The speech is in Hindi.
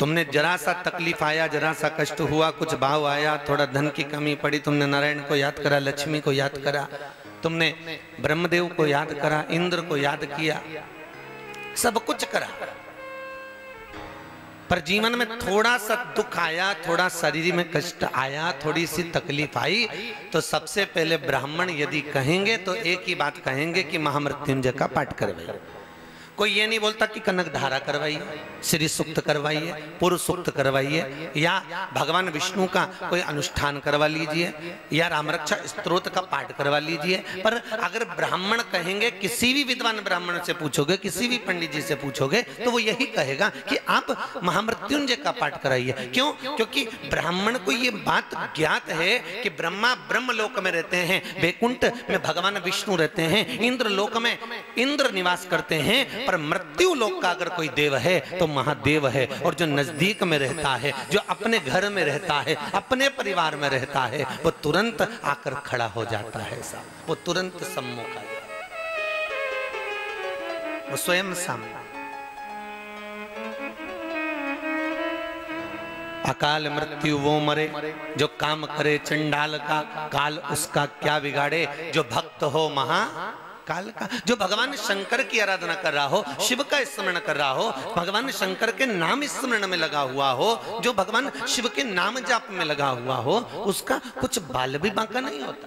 तुमने जरा सा तकलीफ आया, जरा सा कष्ट हुआ, कुछ भाव आया, थोड़ा धन की कमी पड़ी, तुमने नारायण को याद करा, लक्ष्मी को याद करा, तुमने ब्रह्मदेव को याद करा, इंद्र को याद किया, सब कुछ करा, पर जीवन में थोड़ा सा दुख आया, थोड़ा शरीर में कष्ट आया, थोड़ी सी तकलीफ आई, तो सबसे पहले ब्राह्मण यदि कहेंगे तो एक ही बात कहेंगे कि महामृत्युंजय का पाठ करवाइए। कोई ये नहीं बोलता कि कनक धारा करवाइए, श्री सूक्त करवाइए, पुरुष सूक्त करवाइए, या भगवान विष्णु का कोई अनुष्ठान करवा लीजिए, या रामरक्षा स्त्रोत का पाठ करवा लीजिए। पर अगर ब्राह्मण कहेंगे, किसी भी विद्वान ब्राह्मण से पूछोगे, किसी भी पंडित जी से पूछोगे, तो वो यही कहेगा कि आप महामृत्युंजय का पाठ कराइए। क्यों? क्योंकि ब्राह्मण को ये बात ज्ञात है कि ब्रह्मा ब्रह्मलोक में रहते हैं, वैकुंठ में भगवान विष्णु रहते हैं, इंद्र लोक में इंद्र निवास करते हैं, पर मृत्यु लोक का अगर कोई देव है तो महादेव है। और जो नजदीक में रहता है, जो अपने घर में रहता है, अपने परिवार में रहता है, वो तुरंत आकर खड़ा हो जाता है, वो तुरंत सम्मुख आ जाता, वो स्वयं सामने। अकाल मृत्यु वो मरे जो काम करे चंडाल का, काल उसका क्या बिगाड़े जो भक्त हो महा काल का। जो भगवान शंकर की आराधना कर रहा हो, शिव का स्मरण कर रहा हो, भगवान शंकर के नाम स्मरण में लगा हुआ हो, जो भगवान शिव के नाम जाप में लगा हुआ हो, उसका कुछ बाल भी बांका नहीं होता।